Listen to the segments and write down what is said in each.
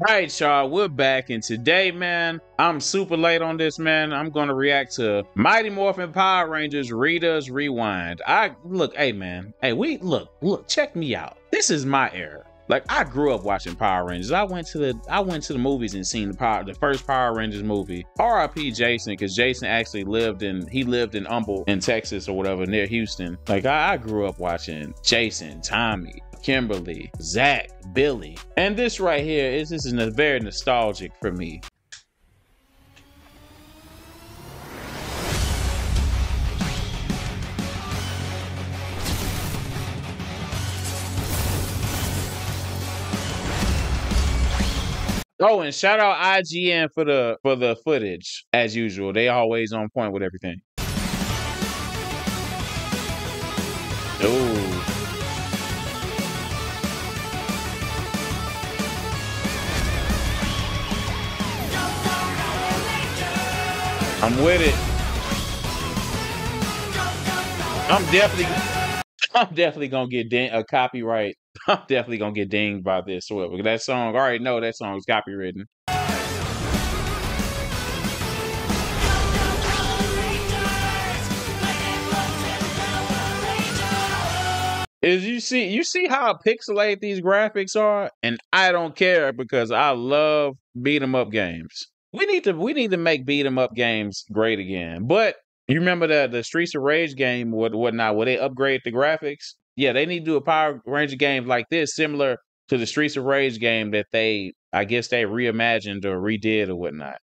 Alright y'all, we're back, and today, man, I'm super late on this, man. I'm gonna react to Mighty Morphin Power Rangers Rita's Rewind. Look, check me out. This is my era. Like, I grew up watching Power Rangers. I went to the movies and seen the first Power Rangers movie. R.I.P. Jason, because Jason actually lived in Humble in Texas or whatever, near Houston. Like, I grew up watching Jason, Tommy, Kimberly, Zach, Billy, and this right here is very nostalgic for me. Oh, and shout out IGN for the footage as usual. They always on point with everything. Ooh. I'm with it. I'm definitely gonna get dinged, a copyright. I'm definitely gonna get dinged by this. Whatever. That song, I already know that song is copywritten. Is you see how pixelated these graphics are, and I don't care because I love beat 'em up games. We need to make beat 'em up games great again. But you remember the Streets of Rage game, whatnot, where they upgrade the graphics? Yeah, they need to do a Power Ranger game like this, similar to the Streets of Rage game that I guess they reimagined or redid or whatnot.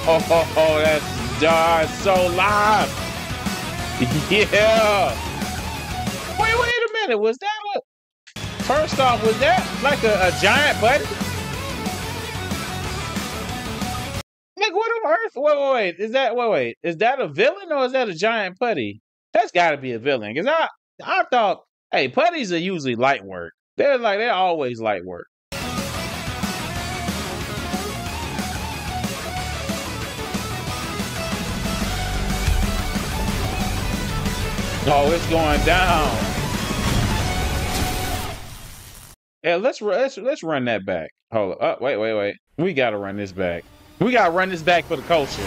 Oh, that's darn so live. Yeah. Was that first off, was that like a giant buddy? Nigga, what on earth? Wait, is that a villain or is that a giant putty? That's gotta be a villain. Cause I thought, hey, putties are usually light work. They're always light work. Oh, it's going down. Yeah, let's run that back. Hold up. Oh, wait. We gotta run this back. We gotta run this back for the culture.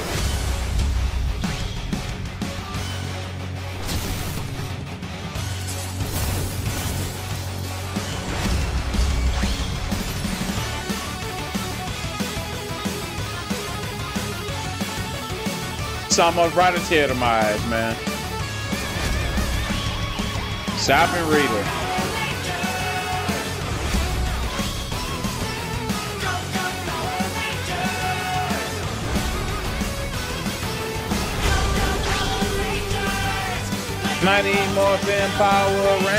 It's almost right a tear to my eyes, man. Stop and read it. Mighty Morphin Power Rangers.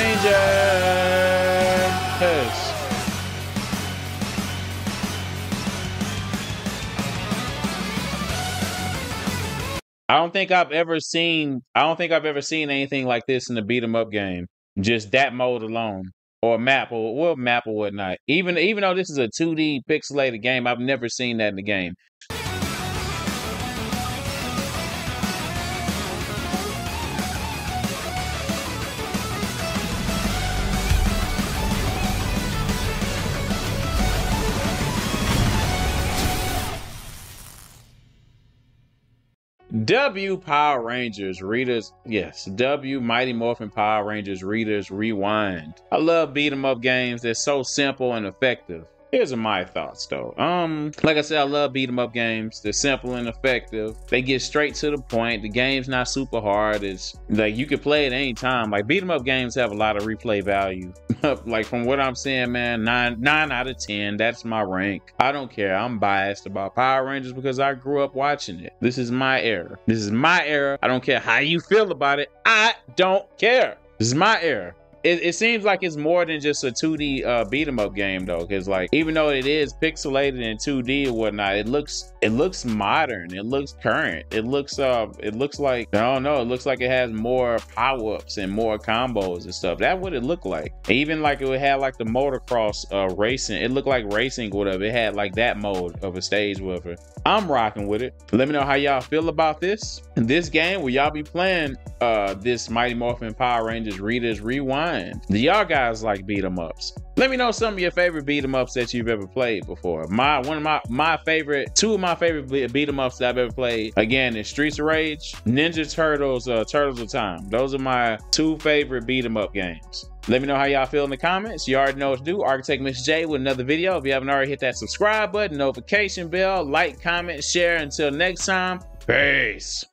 I don't think I've ever seen anything like this in the beat 'em up game. Just that mode alone, or map, or whatnot. Even though this is a 2D pixelated game, I've never seen that in the game. W Power Rangers Rita's, yes, W Mighty Morphin Power Rangers Rita's Rewind. I love beat 'em up games. They're so simple and effective. Here's my thoughts though. Like I said, I love beat 'em up games. They're simple and effective. They get straight to the point. The game's not super hard. It's like you can play it any time. Like beat 'em up games have a lot of replay value. Like from what I'm saying, man, 9 out of 10. That's my rank. I don't care. I'm biased about Power Rangers because I grew up watching it. This is my era. This is my era. I don't care how you feel about it. I don't care. This is my era. It seems like it's more than just a 2D beat 'em up game though, because like even though it is pixelated in 2D and whatnot, it looks modern, it looks current, it looks like, I don't know, it looks like it has more power ups and more combos and stuff. That's what it looked like. Even like it would have like the motocross racing. It looked like racing, whatever. It had like that mode of a stage with it. I'm rocking with it. Let me know how y'all feel about this. In this game, will y'all be playing this Mighty Morphin Power Rangers Rita's Rewind? Do y'all guys like beat 'em ups? Let me know some of your favorite beat 'em ups that you've ever played before. Two of my favorite beat 'em ups that I've ever played, again, is Streets of Rage, Ninja Turtles, Turtles of Time. Those are my two favorite beat 'em up games. Let me know how y'all feel in the comments. You already know what to do. Architect Miss J with another video. If you haven't already, hit that subscribe button, notification bell, like, comment, share. Until next time, peace.